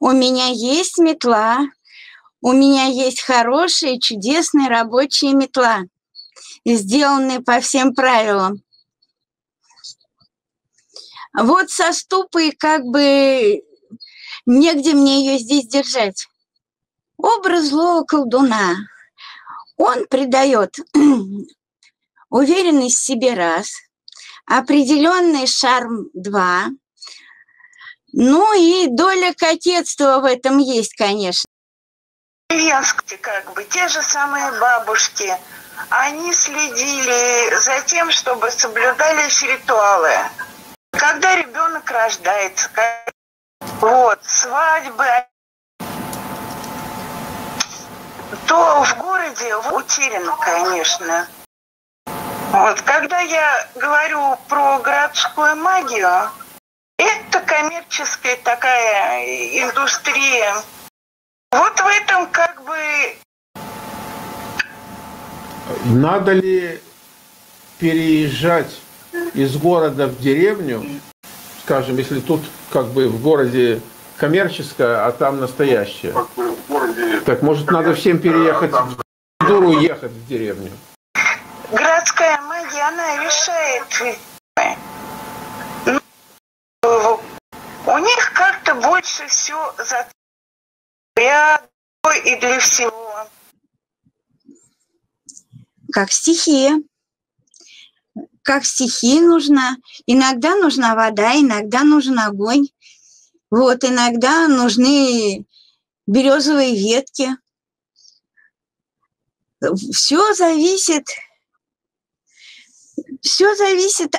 у меня есть метла, у меня есть хорошая, чудесная рабочая метла, сделанная по всем правилам. Вот со ступой как бы негде мне ее здесь держать. Образ злого колдуна. Он придает уверенность в себе раз, определенный шарм два, ну и доля кокетства в этом есть, конечно. Деревенские, как бы, те же самые бабушки, они следили за тем, чтобы соблюдались ритуалы. Когда ребенок рождается, вот, свадьбы, то в городе утеряно, конечно. Вот, когда я говорю про городскую магию, это коммерческая такая индустрия. Вот в этом как бы... Надо ли переезжать из города в деревню, скажем, если тут как бы в городе коммерческая, а там настоящая? Так, может, надо всем переехать в дуру, ехать в деревню? Городская магия, она решает. У них как-то больше все за и для всего. Как стихия. Как стихия нужна. Иногда нужна вода, иногда нужен огонь. Вот, иногда нужны березовые ветки. Все зависит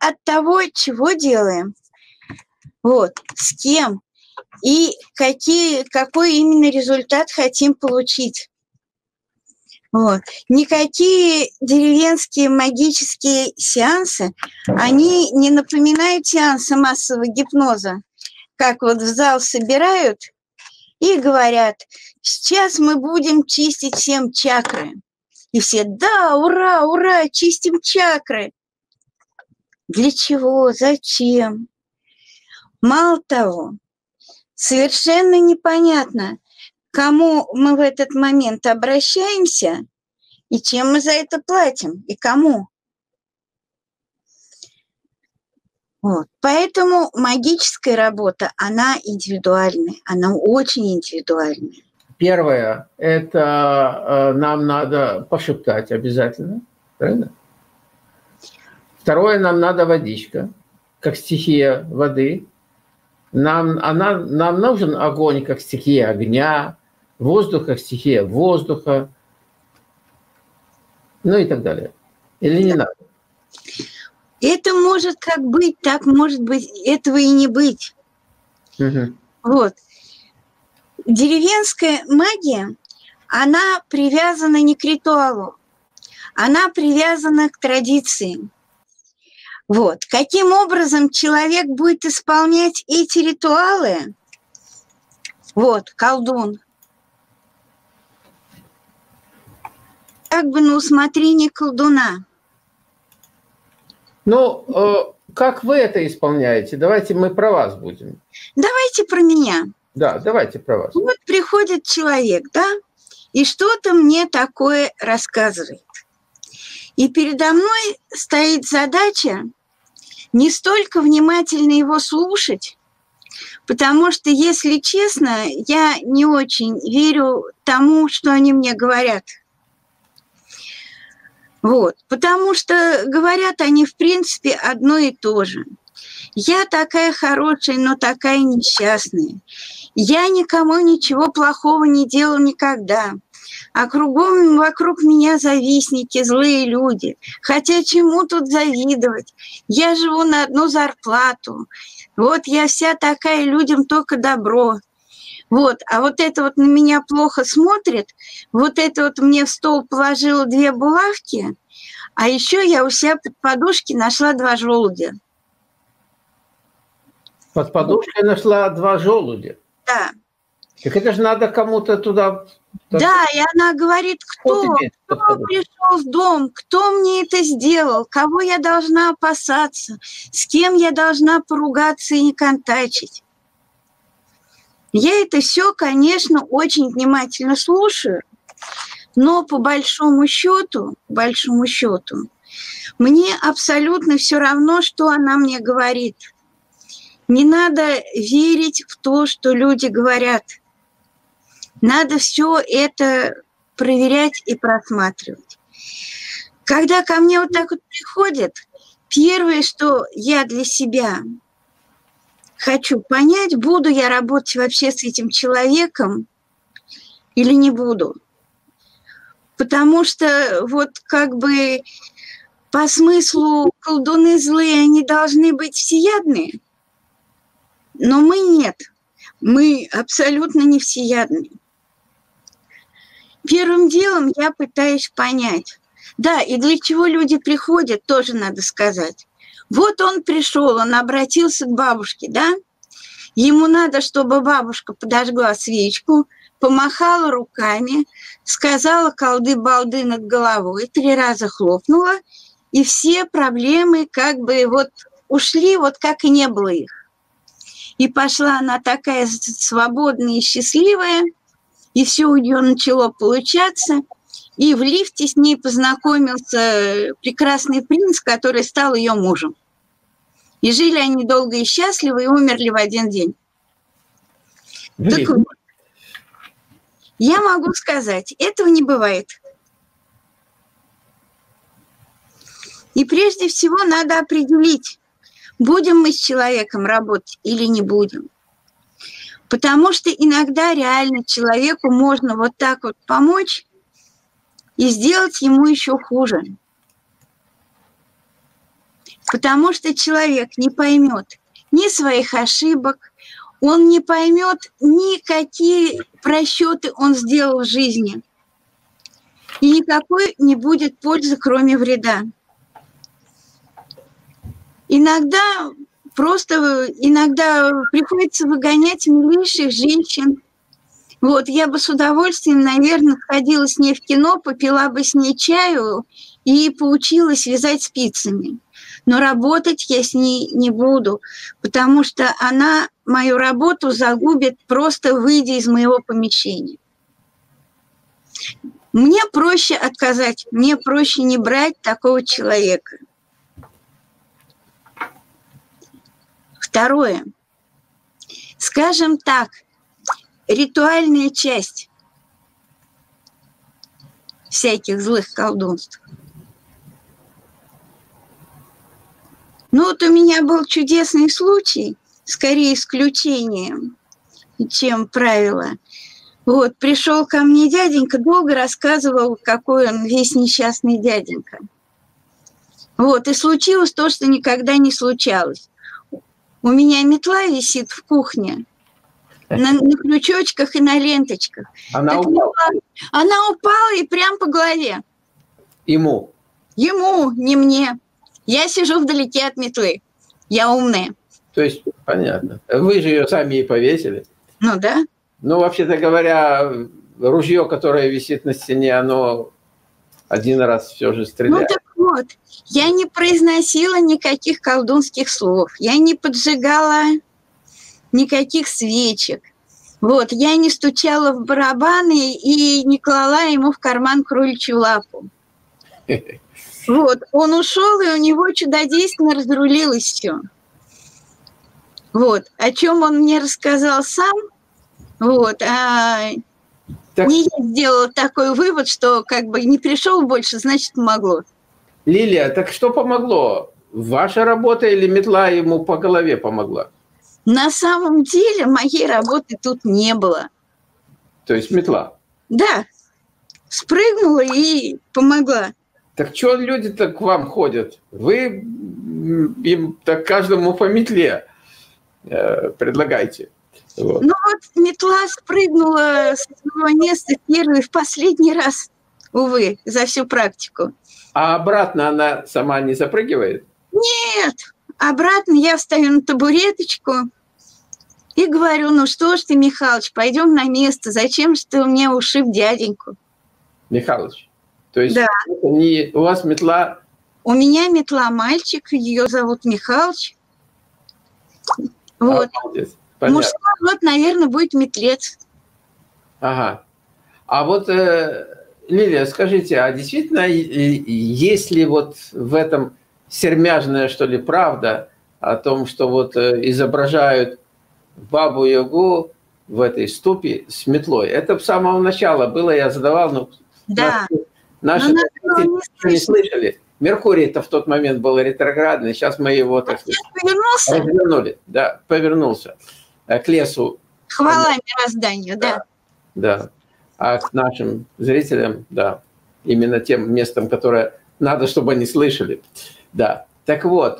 от того, чего делаем. Вот, с кем и какой именно результат хотим получить. Вот. Никакие деревенские магические сеансы, они не напоминают сеансы массового гипноза, как вот в зал собирают и говорят, сейчас мы будем чистить всем чакры. И все, да, ура, ура, чистим чакры. Для чего? Зачем? Мало того, совершенно непонятно, кому мы в этот момент обращаемся и чем мы за это платим, и кому. Вот. Поэтому магическая работа, она индивидуальная, она очень индивидуальная. Первое, это нам надо пошептать обязательно, правильно? Второе, нам надо водичка, как стихия воды. Нам нужен огонь, как стихия огня, воздух, как стихия воздуха, ну и так далее. Или не надо? Это может как быть, так может быть, этого и не быть. Угу. Вот. Деревенская магия, она привязана не к ритуалу, она привязана к традициям. Вот. Каким образом человек будет исполнять эти ритуалы? Вот, колдун. Как бы на усмотрение колдуна. Ну, как вы это исполняете? Давайте мы про вас будем. Давайте про меня. Да, давайте про вас. Вот приходит человек, да, и что-то мне такое рассказывает. И передо мной стоит задача не столько внимательно его слушать, потому что, если честно, я не очень верю тому, что они мне говорят. Вот. Потому что говорят они, в принципе, одно и то же. Я такая хорошая, но такая несчастная. Я никому ничего плохого не делал никогда. А кругом вокруг меня завистники, злые люди. Хотя чему тут завидовать? Я живу на одну зарплату. Вот я вся такая, людям только добро. Вот. А вот это вот на меня плохо смотрит. Вот это вот мне в стол положило 2 булавки. А еще я у себя под подушкой нашла 2 желудя. Под подушкой нашла 2 желудя? Да. Так это же надо кому-то туда... Да, и она говорит, кто пришел в дом, кто мне это сделал, кого я должна опасаться, с кем я должна поругаться и не контачить. Я это все, конечно, очень внимательно слушаю, но по большому счету, мне абсолютно все равно, что она мне говорит. Не надо верить в то, что люди говорят. Надо все это проверять и просматривать. Когда ко мне вот так вот приходят, первое, что я для себя хочу понять, буду я работать вообще с этим человеком или не буду. Потому что вот как бы по смыслу колдуны злые, они должны быть всеядные, но мы нет. Мы абсолютно не всеядны. Первым делом я пытаюсь понять. Да, и для чего люди приходят, тоже надо сказать. Вот он пришел, он обратился к бабушке, да? Ему надо, чтобы бабушка подожгла свечку, помахала руками, сказала «колды-балды» над головой, 3 раза хлопнула, и все проблемы как бы вот ушли, вот как и не было их. И пошла она такая свободная и счастливая, и все у нее начало получаться. И в лифте с ней познакомился прекрасный принц, который стал ее мужем. И жили они долго и счастливо, и умерли в один день. Так вот, я могу сказать, этого не бывает. И прежде всего надо определить, будем мы с человеком работать или не будем. Потому что иногда реально человеку можно вот так вот помочь и сделать ему еще хуже. Потому что человек не поймет ни своих ошибок, он не поймет никакие просчеты он сделал в жизни. И никакой не будет пользы, кроме вреда. Иногда просто приходится выгонять милейших женщин. Вот, я бы с удовольствием, наверное, ходила с ней в кино, попила бы с ней чаю и поучилась вязать спицами. Но работать я с ней не буду, потому что она мою работу загубит, просто выйдя из моего помещения. Мне проще отказать, мне проще не брать такого человека. Второе. Скажем так, ритуальная часть всяких злых колдунств. Ну вот у меня был чудесный случай, скорее исключением, чем правило. Вот, пришел ко мне дяденька, долго рассказывал, какой он весь несчастный дяденька. Вот, и случилось то, что никогда не случалось. У меня метла висит в кухне, на крючочках и на ленточках. Она упала и прям по голове. Ему? Ему, не мне. Я сижу вдалеке от метлы. Я умная. То есть, понятно. Вы же ее сами и повесили. Ну да. Ну, вообще-то говоря, ружье, которое висит на стене, оно один раз все же стреляет. Ну, вот, я не произносила никаких колдунских слов, я не поджигала никаких свечек, вот, я не стучала в барабаны и не клала ему в карман кроличью лапу. Вот, он ушел, и у него чудодейственно разрулилось все. Вот, о чем он мне рассказал сам, вот, так... не я сделала такой вывод, что как бы не пришел больше, значит, помогло. Лилия, так что помогло? Ваша работа или метла ему по голове помогла? На самом деле моей работы тут не было. То есть метла? Да. Спрыгнула и помогла. Так что люди так к вам ходят? Вы им так каждому по метле предлагаете. Вот. Ну вот метла спрыгнула с своего места первый в последний раз, увы, за всю практику. А обратно она сама не запрыгивает? Нет, обратно я встаю на табуреточку и говорю, ну что ж ты, Михалыч, пойдем на место, зачем же ты мне ушиб дяденьку? Михалыч, то есть да. Не, у вас метла? У меня метла мальчик, ее зовут Михалыч. Вот. Понятно. Мужской вот, наверное, будет метлец. Ага. А вот, Лилия, скажите, а действительно, есть ли вот в этом сермяжная, что ли, правда о том, что вот изображают бабу-ягу в этой ступе с метлой? Это с самого начала было, я задавал, но да. наши не слышали. Меркурий-то в тот момент был ретроградный, сейчас мы его, так сказать, развернули. Да, повернулся к лесу. Хвала мирозданию, да. Да. А к нашим зрителям, да, именно тем местом, которое надо, чтобы они слышали. Да. Так вот,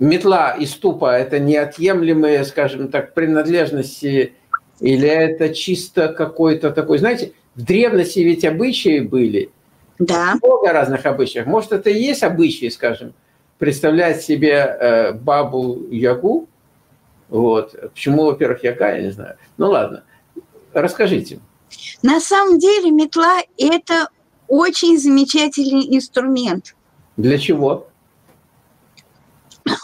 метла и ступа – это неотъемлемые, скажем так, принадлежности, или это чисто какой-то такой… Знаете, в древности ведь обычаи были. Да. Много разных обычаев. Может, это и есть обычаи, скажем, представлять себе бабу-ягу. Вот. Почему, во-первых, яга, я не знаю. Ну, ладно. Расскажите. На самом деле метла – это очень замечательный инструмент. Для чего?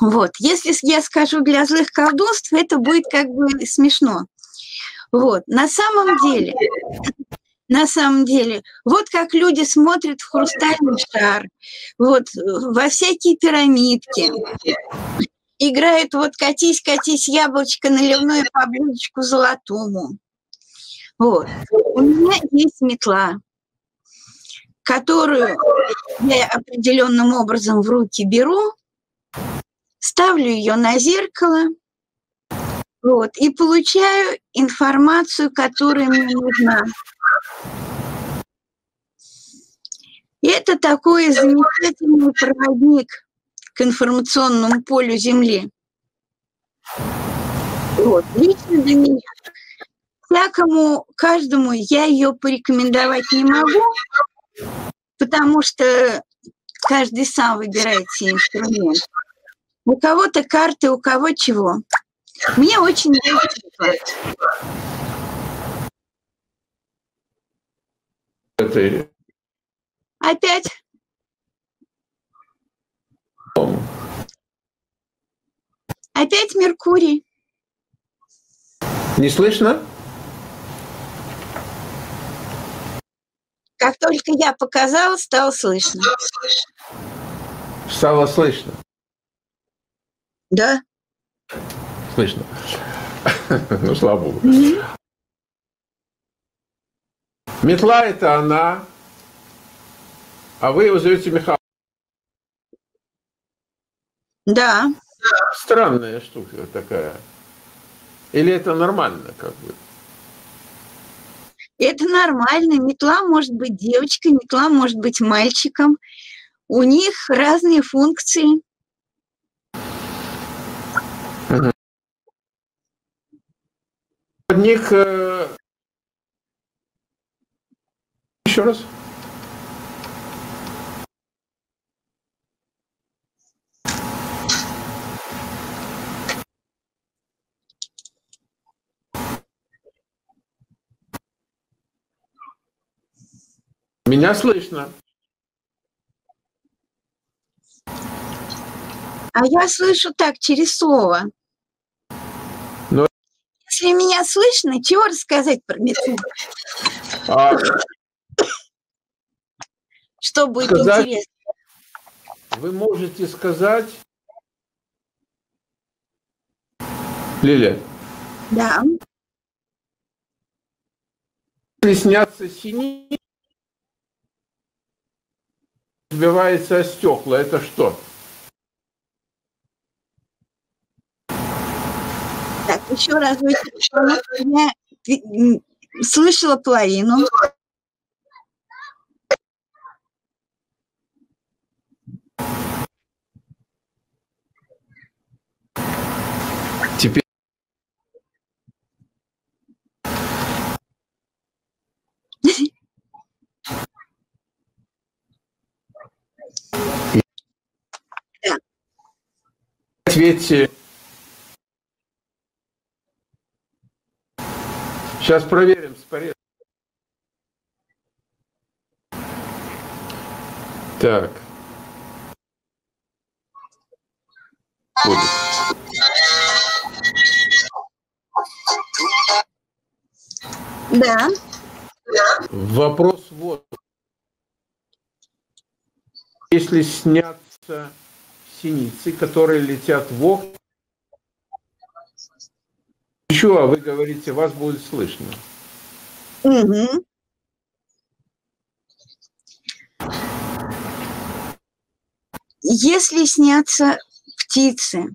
Вот. Если я скажу для злых колдунств, это будет как бы смешно. Вот. На самом деле, вот как люди смотрят в хрустальный шар, вот, во всякие пирамидки, играют вот «катись-катись, яблочко наливное по блюдечку золотому». Вот. У меня есть метла, которую я определенным образом в руки беру, ставлю ее на зеркало, вот, и получаю информацию, которая мне нужна. Это такой замечательный проводник к информационному полю Земли. Вот, лично для меня. Всякому, каждому я ее порекомендовать не могу, потому что каждый сам выбирает себе инструмент. У кого-то карты, у кого чего. Мне очень нравится. Это... Опять? Опять Меркурий. Не слышно? Как только я показала, стало слышно. Стало слышно? Да. Слышно. Ну, слава богу. Метла – это она, а вы его зовете Михалыч. Да. Странная штука такая. Или это нормально, как бы? Это нормально. Метла может быть девочкой, метла может быть мальчиком. У них разные функции. Проводник. Еще раз. Меня слышно. А я слышу так, через слово. Но... Если меня слышно, чего рассказать про метлу? Что будет интересно? Вы можете сказать... Лилия? Да. Если снятся синие... Сбивается о стекла. Это что? Так, еще раз. Я слышала половину. Теперь. Ответьте. Сейчас проверим. Так. Вот. Да. Вопрос вот. Если снятся синицы, которые летят в окна, еще, а вы говорите, вас будет слышно. Угу. Если снятся птицы,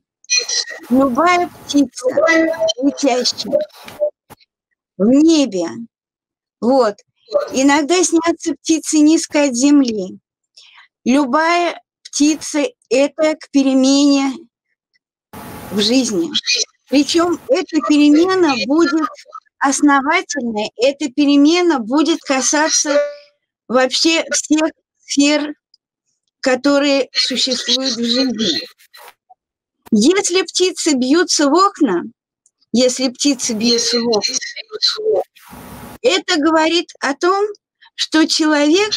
любая птица, летящая в небе, вот, иногда снятся птицы низко от земли. Любая птица – это к перемене в жизни. Причем эта перемена будет основательной, эта перемена будет касаться вообще всех сфер, которые существуют в жизни. Если птицы бьются в окна, это говорит о том, что человек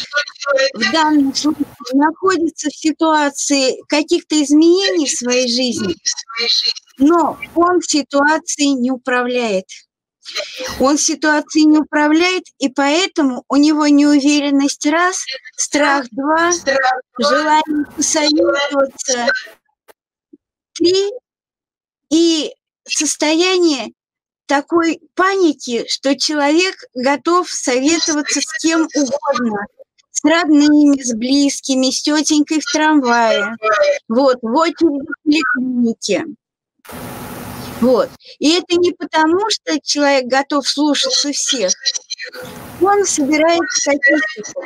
в данном случае находится в ситуации каких-то изменений в своей жизни, но он ситуацией не управляет. Он ситуацией не управляет, и поэтому у него неуверенность раз, страх два, желание посоветоваться три, и состояние такой паники, что человек готов советоваться с кем угодно, с родными, с близкими, с тетенькой в трамвае, вот, в очереди в поликлинике. Вот. И это не потому, что человек готов слушаться всех. Он собирает статистику.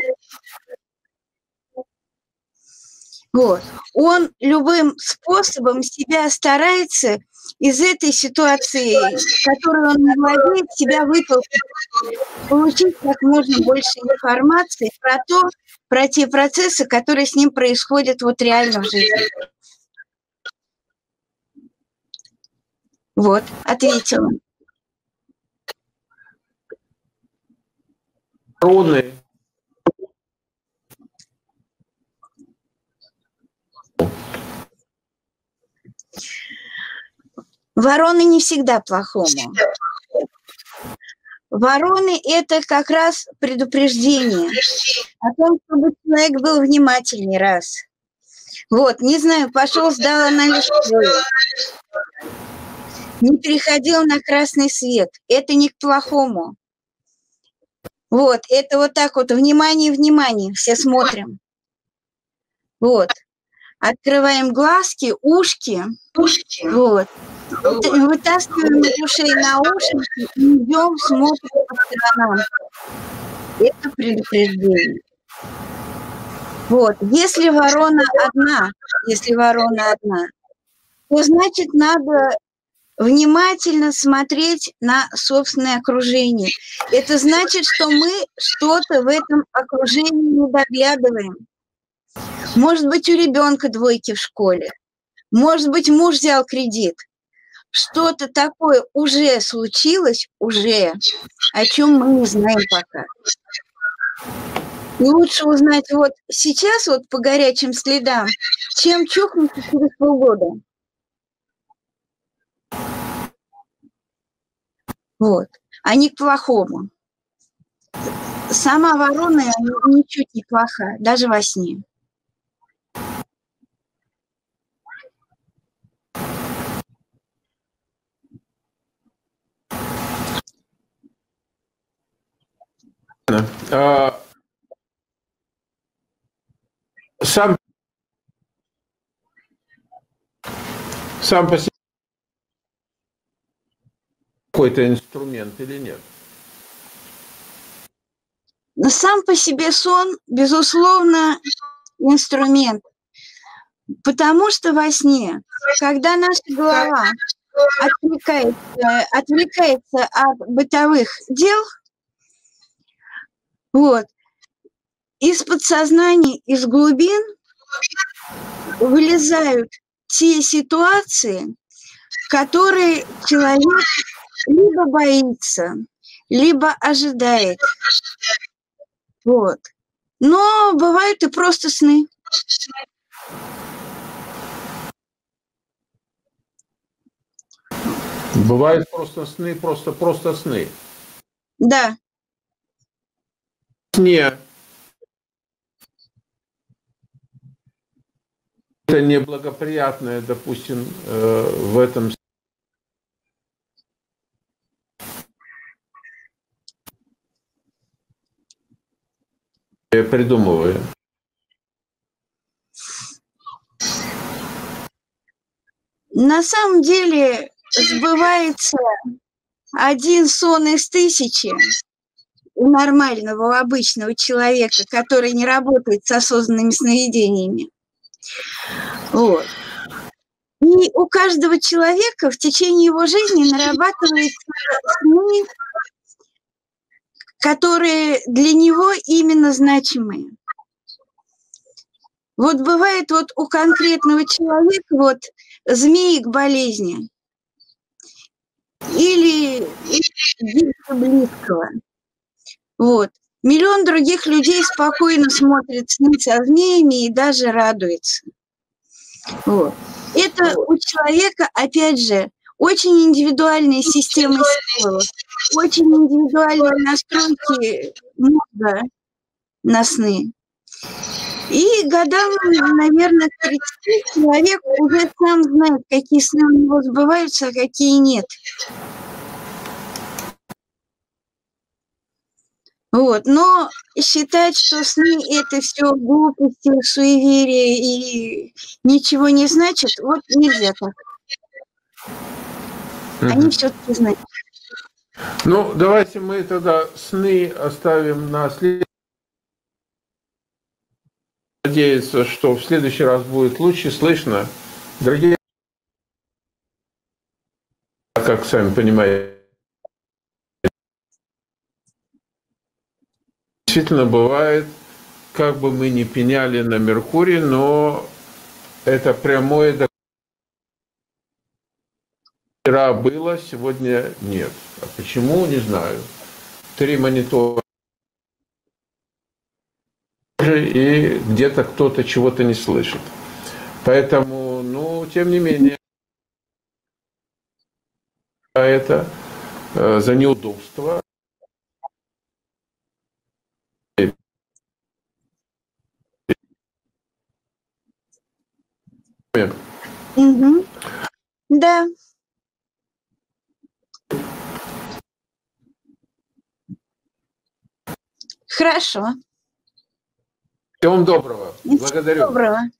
Вот. Он любым способом себя старается из этой ситуации, которую он владеет, себя вытолкнуть, получить как можно больше информации про то, про те процессы, которые с ним происходят вот реально в жизни. Вот, ответила. Короны. Вороны не всегда плохому. Вороны – это как раз предупреждение о том, чтобы человек был внимательней раз. Вот, не знаю, пошел, сдал анализ. Не переходил на красный свет. Это не к плохому. Вот, это вот так вот. Внимание, внимание. Все смотрим. Вот. Открываем глазки, ушки. Вот. Вытаскиваем ушей на уши и идем, смотрим по сторонам. Это предупреждение. Вот. Если ворона одна, то значит надо внимательно смотреть на собственное окружение. Это значит, что мы что-то в этом окружении не доглядываем. Может быть, у ребенка двойки в школе. Может быть, муж взял кредит. Что-то такое уже случилось, о чем мы не знаем пока. И лучше узнать вот сейчас, вот по горячим следам, чем чухнуться через полгода. Вот, а не к плохому. Сама ворона ничуть не плоха, даже во сне. Сам по себе какой-то инструмент или нет? Но сам по себе сон, безусловно, инструмент. Потому что во сне, когда наша голова отвлекается от бытовых дел, вот, из подсознания, из глубин вылезают те ситуации, которые человек либо боится, либо ожидает. Вот. Но бывают и просто сны. Бывают просто сны, просто сны. Да. Сне. Это неблагоприятное, допустим, в этом. Я придумываю. На самом деле сбывается один сон из тысячи у нормального, обычного человека, который не работает с осознанными сновидениями. Вот. И у каждого человека в течение его жизни нарабатываются сны, которые для него именно значимые. Вот бывает вот у конкретного человека вот змеи к болезни или гибель близкого. Вот. Миллион других людей спокойно смотрят сны со змеями и даже радуется. Вот. Это у человека, опять же, очень индивидуальная система силы, очень индивидуальные настройки мозга на сны. И годам, наверное, к 30 человек уже сам знает, какие сны у него сбываются, а какие нет. Вот. Но считать, что сны — это все глупости, суеверие и ничего не значит, вот нельзя так. Они все-таки знают. Ну, давайте мы тогда сны оставим на следующий. Надеяться, что в следующий раз будет лучше слышно. Дорогие, как сами понимаете, действительно бывает, как бы мы ни пеняли на Меркурий, но это прямое доказательство. Вчера было, сегодня нет. А почему, не знаю. 3 монитора. И где-то кто-то чего-то не слышит. Поэтому, ну, тем не менее, это за неудобство. Угу. Да. Хорошо. Всем доброго. Благодарю. Доброго.